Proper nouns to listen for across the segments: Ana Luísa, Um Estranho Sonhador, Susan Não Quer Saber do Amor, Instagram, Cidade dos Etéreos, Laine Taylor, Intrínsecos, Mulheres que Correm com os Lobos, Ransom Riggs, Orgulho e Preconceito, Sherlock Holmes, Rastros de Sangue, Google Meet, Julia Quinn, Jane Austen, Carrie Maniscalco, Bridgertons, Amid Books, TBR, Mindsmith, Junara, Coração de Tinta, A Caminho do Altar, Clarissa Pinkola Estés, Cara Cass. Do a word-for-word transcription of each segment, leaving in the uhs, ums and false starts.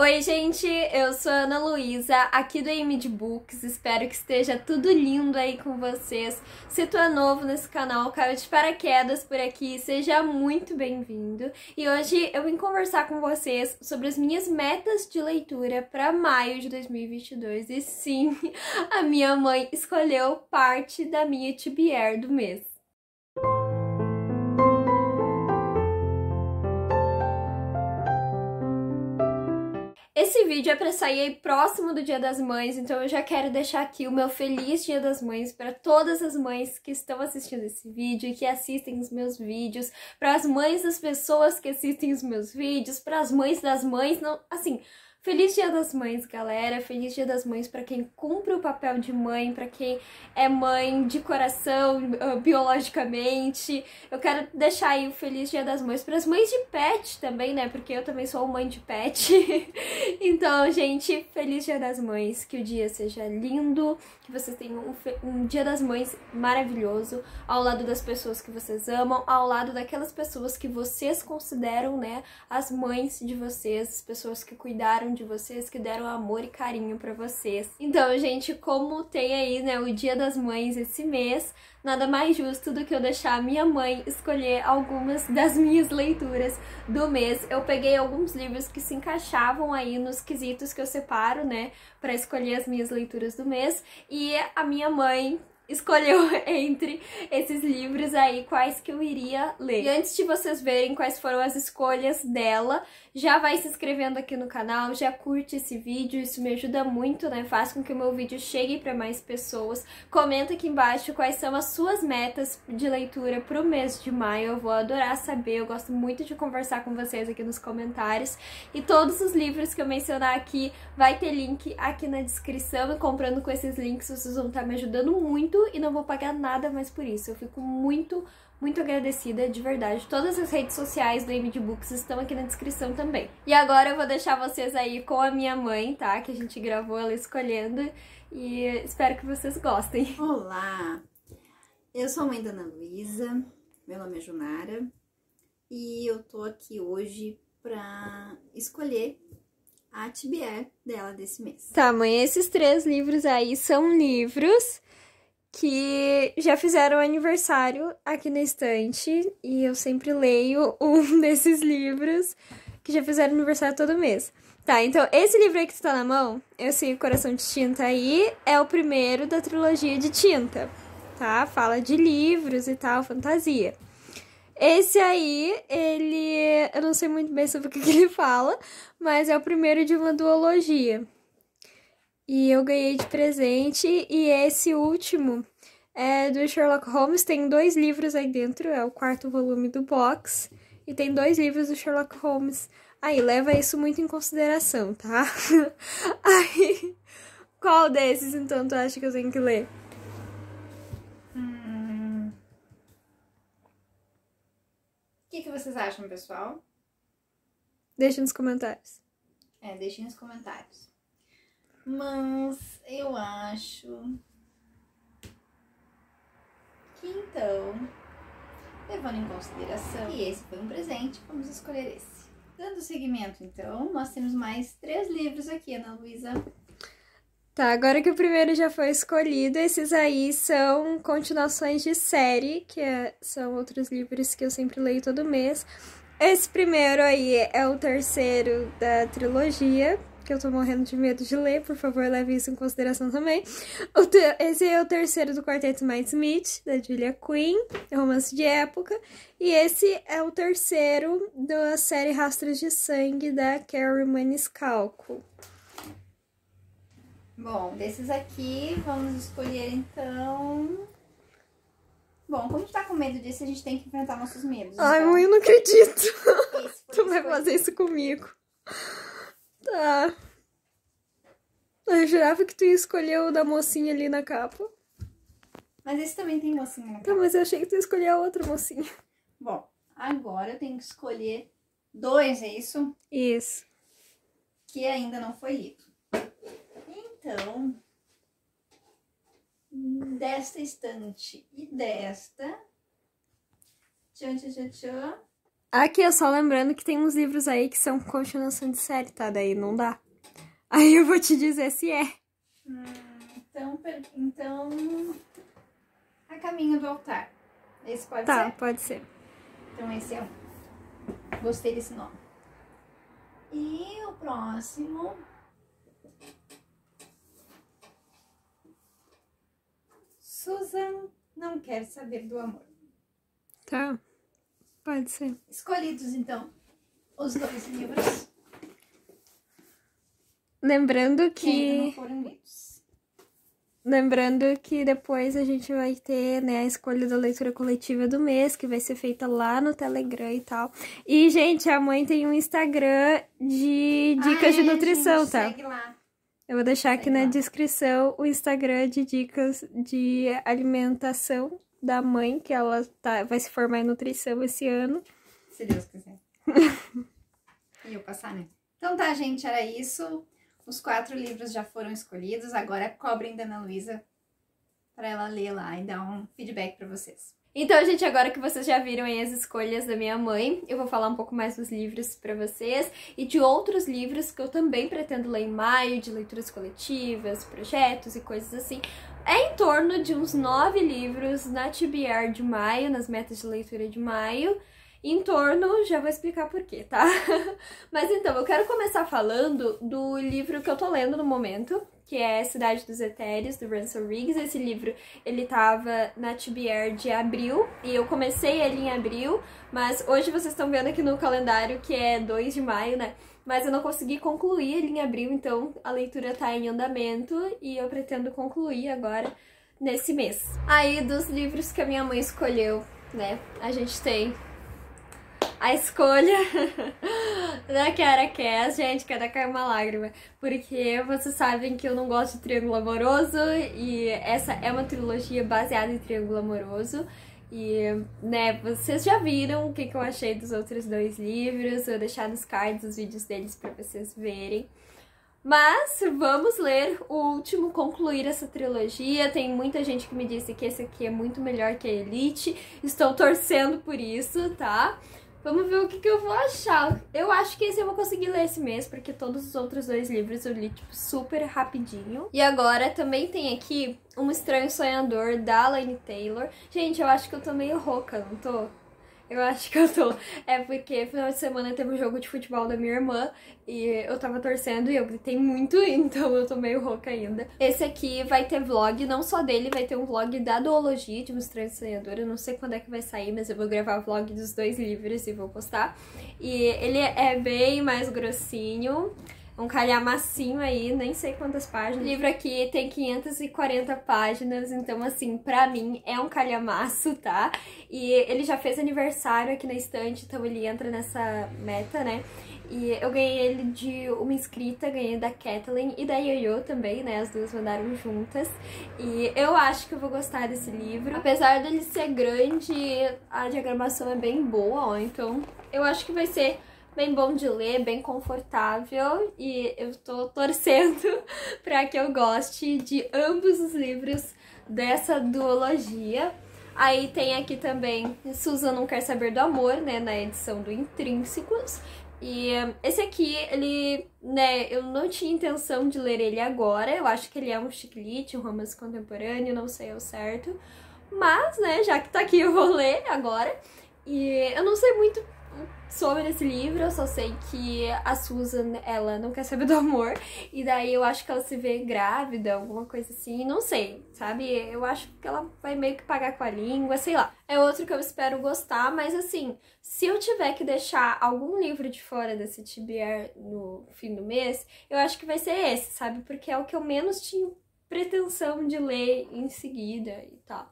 Oi gente, eu sou a Ana Luísa, aqui do Amid Books, espero que esteja tudo lindo aí com vocês. Se tu é novo nesse canal, caiu de paraquedas por aqui, seja muito bem-vindo. E hoje eu vim conversar com vocês sobre as minhas metas de leitura para maio de dois mil e vinte e dois. E sim, a minha mãe escolheu parte da minha T B R do mês. Esse vídeo é pra sair aí próximo do Dia das Mães, então eu já quero deixar aqui o meu feliz Dia das Mães pra todas as mães que estão assistindo esse vídeo e que assistem os meus vídeos, pras mães das pessoas que assistem os meus vídeos, pras mães das mães, não, assim... Feliz Dia das Mães, galera! Feliz Dia das Mães pra quem cumpre o papel de mãe, pra quem é mãe de coração, uh, biologicamente. Eu quero deixar aí o Feliz Dia das Mães pras mães de pet também, né? Porque eu também sou mãe de pet. Então, gente, Feliz Dia das Mães! Que o dia seja lindo, que vocês tenham um, um Dia das Mães maravilhoso, ao lado das pessoas que vocês amam, ao lado daquelas pessoas que vocês consideram, né, as mães de vocês, as pessoas que cuidaram de vocês, que deram amor e carinho pra vocês. Então, gente, como tem aí, né, o Dia das Mães esse mês, nada mais justo do que eu deixar a minha mãe escolher algumas das minhas leituras do mês. Eu peguei alguns livros que se encaixavam aí nos quesitos que eu separo, né, pra escolher as minhas leituras do mês, e a minha mãe escolheu entre esses livros aí quais que eu iria ler. E antes de vocês verem quais foram as escolhas dela, já vai se inscrevendo aqui no canal, já curte esse vídeo, isso me ajuda muito, né? Faz com que o meu vídeo chegue para mais pessoas. Comenta aqui embaixo quais são as suas metas de leitura pro mês de maio, eu vou adorar saber, eu gosto muito de conversar com vocês aqui nos comentários. E todos os livros que eu mencionar aqui, vai ter link aqui na descrição, e comprando com esses links vocês vão estar me ajudando muito, e não vou pagar nada mais por isso. Eu fico muito, muito agradecida, de verdade. Todas as redes sociais do Amid Books estão aqui na descrição também. E agora eu vou deixar vocês aí com a minha mãe, tá? Que a gente gravou ela escolhendo, e espero que vocês gostem. Olá! Eu sou a mãe da Ana Luísa, meu nome é Junara, e eu tô aqui hoje pra escolher a T B R dela desse mês. Tá, mãe, esses três livros aí são livros que já fizeram aniversário aqui na estante, e eu sempre leio um desses livros que já fizeram aniversário todo mês. Tá, então esse livro aí que tu tá na mão, esse Coração de Tinta aí, é o primeiro da trilogia de Tinta, tá? Fala de livros e tal, fantasia. Esse aí, ele... eu não sei muito bem sobre o que, que ele fala, mas é o primeiro de uma duologia. E eu ganhei de presente, e esse último é do Sherlock Holmes, tem dois livros aí dentro, é o quarto volume do box, e tem dois livros do Sherlock Holmes. Aí, leva isso muito em consideração, tá? Aí, qual desses, então, tu acha que eu tenho que ler? Hum... O que, que vocês acham, pessoal? Deixem nos comentários. É, deixem nos comentários. Mas eu acho que então, levando em consideração que esse foi um presente, vamos escolher esse. Dando seguimento então, nós temos mais três livros aqui, Ana Luísa. Tá, agora que o primeiro já foi escolhido, esses aí são continuações de série, que é, são outros livros que eu sempre leio todo mês. Esse primeiro aí é o terceiro da trilogia, que eu tô morrendo de medo de ler, por favor, leve isso em consideração também. Esse é o terceiro do quarteto Mindsmith, da Julia Quinn, é romance de época. E esse é o terceiro da série Rastros de Sangue, da Carrie Maniscalco. Bom, desses aqui, vamos escolher, então... Bom, como tu tá com medo disso, a gente tem que enfrentar nossos medos. Ai, então... mãe, eu não acredito! Tu vai fazer isso comigo. Tá. Eu jurava que tu ia escolher o da mocinha ali na capa. Mas esse também tem mocinha na capa. Tá, mas eu achei que tu ia escolher a outra mocinha. Bom, agora eu tenho que escolher dois, é isso? Isso. Que ainda não foi lido. Então, desta estante e desta... Tchan, tchan, tchan, tchan. Aqui, eu só lembrando que tem uns livros aí que são continuação de série, tá? Daí não dá. Aí eu vou te dizer se é. Hum, então, então... A Caminho do Altar. Esse pode tá, ser? Tá, pode ser. Então esse é o... Gostei desse nome. E o próximo... Susan Não Quer Saber do Amor. Tá, pode ser. Escolhidos, então, os dois livros. Lembrando que... que não foram lidos. Lembrando que depois a gente vai ter, né, a escolha da leitura coletiva do mês, que vai ser feita lá no Telegram e tal. E, gente, a mãe tem um Instagram de dicas ah, é, de nutrição, gente, tá? Segue lá. Eu vou deixar aqui na descrição o Instagram de dicas de alimentação da mãe, que ela tá, vai se formar em nutrição esse ano. Se Deus quiser. E eu passar, né? Então tá, gente, era isso. Os quatro livros já foram escolhidos. Agora cobrem da Ana Luísa pra ela ler lá e dar um feedback pra vocês. Então, gente, agora que vocês já viram aí as escolhas da minha mãe, eu vou falar um pouco mais dos livros pra vocês e de outros livros que eu também pretendo ler em maio, de leituras coletivas, projetos e coisas assim. É em torno de uns nove livros na T B R de maio, nas metas de leitura de maio. Em torno, já vou explicar por quê, tá? Mas então, eu quero começar falando do livro que eu tô lendo no momento, que é Cidade dos Etéreos, do Ransom Riggs. Esse livro, ele tava na T B R de abril, e eu comecei ele em abril, mas hoje vocês estão vendo aqui no calendário que é dois de maio, né? Mas eu não consegui concluir ele em abril, então a leitura tá em andamento, e eu pretendo concluir agora, nesse mês. Aí, dos livros que a minha mãe escolheu, né, a gente tem... A escolha da Cara Cass, gente, que é da cair uma lágrima, porque vocês sabem que eu não gosto de triângulo amoroso e essa é uma trilogia baseada em triângulo amoroso e, né, vocês já viram o que, que eu achei dos outros dois livros, vou deixar nos cards os vídeos deles pra vocês verem. Mas vamos ler o último, concluir essa trilogia. Tem muita gente que me disse que esse aqui é muito melhor que a Elite, estou torcendo por isso, tá? Vamos ver o que, que eu vou achar. Eu acho que esse eu vou conseguir ler esse mês, porque todos os outros dois livros eu li, tipo, super rapidinho. E agora também tem aqui Um Estranho Sonhador, da Laine Taylor. Gente, eu acho que eu tô meio rouca, não tô? Eu acho que eu tô. É porque final de semana teve um jogo de futebol da minha irmã e eu tava torcendo e eu gritei muito, então eu tô meio rouca ainda. Esse aqui vai ter vlog, não só dele, vai ter um vlog da duologia de Um Estranho Sonhador. Eu não sei quando é que vai sair, mas eu vou gravar o vlog dos dois livros e vou postar. E ele é bem mais grossinho, um calhamacinho aí, nem sei quantas páginas. O livro aqui tem quinhentas e quarenta páginas, então assim, pra mim é um calhamaço, tá? E ele já fez aniversário aqui na estante, então ele entra nessa meta, né? E eu ganhei ele de uma inscrita, ganhei da Kathleen e da Yoyo também, né? As duas mandaram juntas. E eu acho que eu vou gostar desse livro. Apesar dele ser grande, a diagramação é bem boa, ó. Então eu acho que vai ser... bem bom de ler, bem confortável e eu tô torcendo pra que eu goste de ambos os livros dessa duologia. Aí tem aqui também Susan Não Quer Saber do Amor, né, na edição do Intrínsecos. E esse aqui, ele, né, eu não tinha intenção de ler ele agora, eu acho que ele é um chiclete, um romance contemporâneo, não sei ao certo. Mas, né, já que tá aqui eu vou ler agora e eu não sei muito... sobre esse livro, eu só sei que a Susan, ela não quer saber do amor, e daí eu acho que ela se vê grávida, alguma coisa assim, não sei, sabe? Eu acho que ela vai meio que pagar com a língua, sei lá. É outro que eu espero gostar, mas assim, se eu tiver que deixar algum livro de fora desse T B R no fim do mês, eu acho que vai ser esse, sabe? Porque é o que eu menos tinha pretensão de ler em seguida e tal.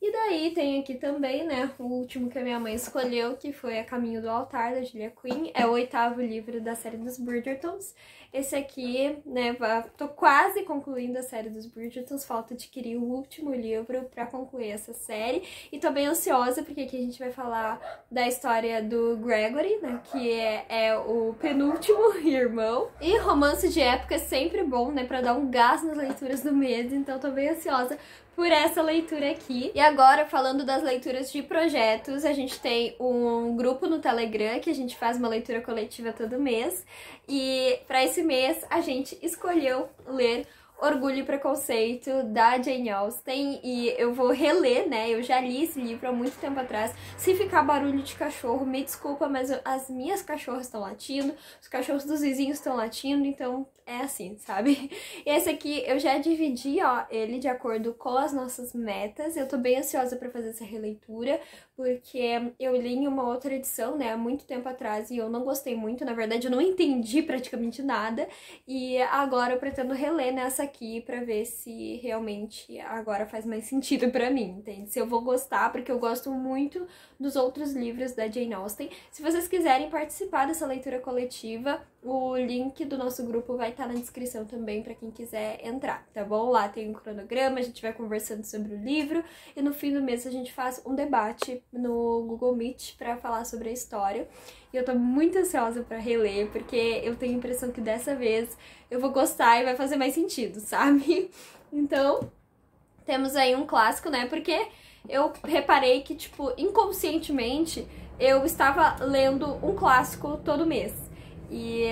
E daí tem aqui também, né, o último que a minha mãe escolheu, que foi A Caminho do Altar, da Julia Quinn. É o oitavo livro da série dos Bridgertons. Esse aqui, né, tô quase concluindo a série dos Bridgertons, falta adquirir o último livro pra concluir essa série. E tô bem ansiosa, porque aqui a gente vai falar da história do Gregory, né, que é, é o penúltimo irmão. E romance de época é sempre bom, né, pra dar um gás nas leituras do mês, então tô bem ansiosa por essa leitura aqui. E agora, falando das leituras de projetos, a gente tem um grupo no Telegram que a gente faz uma leitura coletiva todo mês. E para esse mês a gente escolheu ler Orgulho e Preconceito, da Jane Austen, e eu vou reler, né, eu já li esse livro há muito tempo atrás. Se ficar barulho de cachorro, me desculpa, mas eu, as minhas cachorras estão latindo, os cachorros dos vizinhos estão latindo, então é assim, sabe? E esse aqui eu já dividi, ó, ele de acordo com as nossas metas. Eu tô bem ansiosa pra fazer essa releitura, porque eu li em uma outra edição, né, há muito tempo atrás, e eu não gostei muito, na verdade eu não entendi praticamente nada, e agora eu pretendo reler nessa aqui pra ver se realmente agora faz mais sentido pra mim, entende? Se eu vou gostar, porque eu gosto muito dos outros livros da Jane Austen. Se vocês quiserem participar dessa leitura coletiva, o link do nosso grupo vai estar na descrição também pra quem quiser entrar, tá bom? Lá tem um cronograma, a gente vai conversando sobre o livro e no fim do mês a gente faz um debate no Google Meet pra falar sobre a história. E eu tô muito ansiosa pra reler, porque eu tenho a impressão que dessa vez eu vou gostar e vai fazer mais sentido, sabe? Então, temos aí um clássico, né? Porque eu reparei que, tipo, inconscientemente eu estava lendo um clássico todo mês. E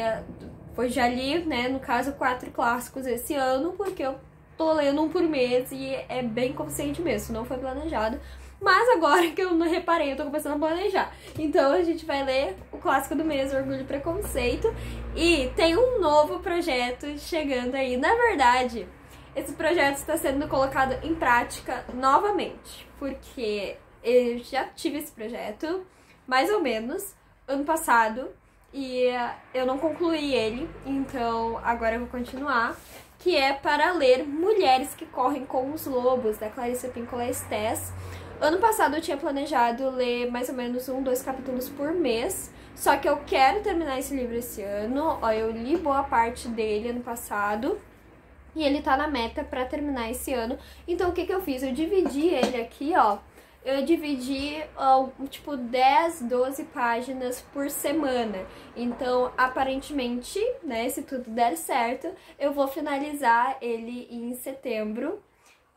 eu já li, né, no caso, quatro clássicos esse ano, porque eu tô lendo um por mês e é bem consciente mesmo, não foi planejado. Mas agora que eu não reparei, eu tô começando a planejar. Então a gente vai ler o clássico do mês, Orgulho e Preconceito. E tem um novo projeto chegando aí. Na verdade, esse projeto está sendo colocado em prática novamente, porque eu já tive esse projeto, mais ou menos, ano passado, e eu não concluí ele. Então agora eu vou continuar, que é para ler Mulheres que Correm com os Lobos, da Clarissa Pinkola Estés. Ano passado eu tinha planejado ler mais ou menos um, dois capítulos por mês, só que eu quero terminar esse livro esse ano. Ó, eu li boa parte dele ano passado e ele tá na meta pra terminar esse ano. Então o que que eu fiz? Eu dividi ele aqui, ó. Eu dividi, ó, tipo, dez, doze páginas por semana. Então, aparentemente, né, se tudo der certo, eu vou finalizar ele em setembro.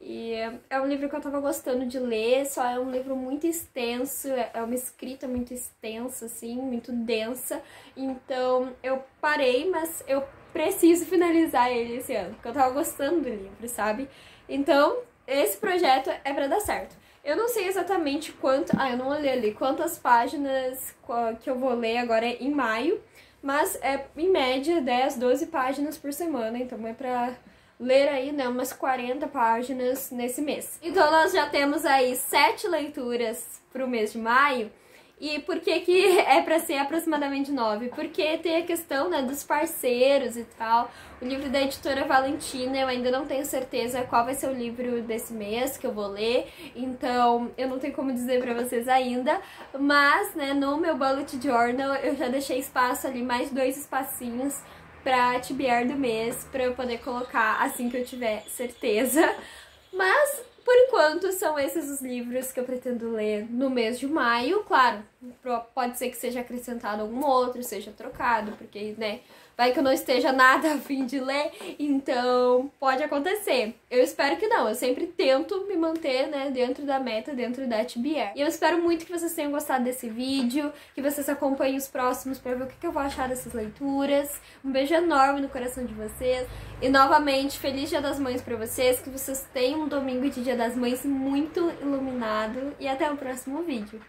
E é um livro que eu tava gostando de ler, só é um livro muito extenso, é uma escrita muito extensa, assim, muito densa. Então eu parei, mas eu preciso finalizar ele esse ano, porque eu tava gostando do livro, sabe? Então esse projeto é pra dar certo. Eu não sei exatamente quanto... Ah, eu não olhei ali quantas páginas que eu vou ler agora em maio, mas é em média dez, doze páginas por semana, então é pra ler aí, né, umas quarenta páginas nesse mês. Então nós já temos aí sete leituras pro mês de maio. E por que que é pra ser aproximadamente nove? Porque tem a questão, né, dos parceiros e tal. O livro da editora Valentina, eu ainda não tenho certeza qual vai ser o livro desse mês que eu vou ler, então eu não tenho como dizer pra vocês ainda. Mas, né, no meu bullet journal eu já deixei espaço ali, mais dois espacinhos pra tibiar do mês, pra eu poder colocar assim que eu tiver certeza. Mas, por enquanto, são esses os livros que eu pretendo ler no mês de maio. Claro, pode ser que seja acrescentado algum outro, seja trocado, porque, né, vai que eu não esteja nada a fim de ler, então pode acontecer. Eu espero que não, eu sempre tento me manter, né, dentro da meta, dentro da T B R. E eu espero muito que vocês tenham gostado desse vídeo, que vocês acompanhem os próximos pra ver o que eu vou achar dessas leituras. Um beijo enorme no coração de vocês. E novamente, feliz Dia das Mães pra vocês, que vocês tenham um domingo de Dia das Mães muito iluminado. E até o próximo vídeo.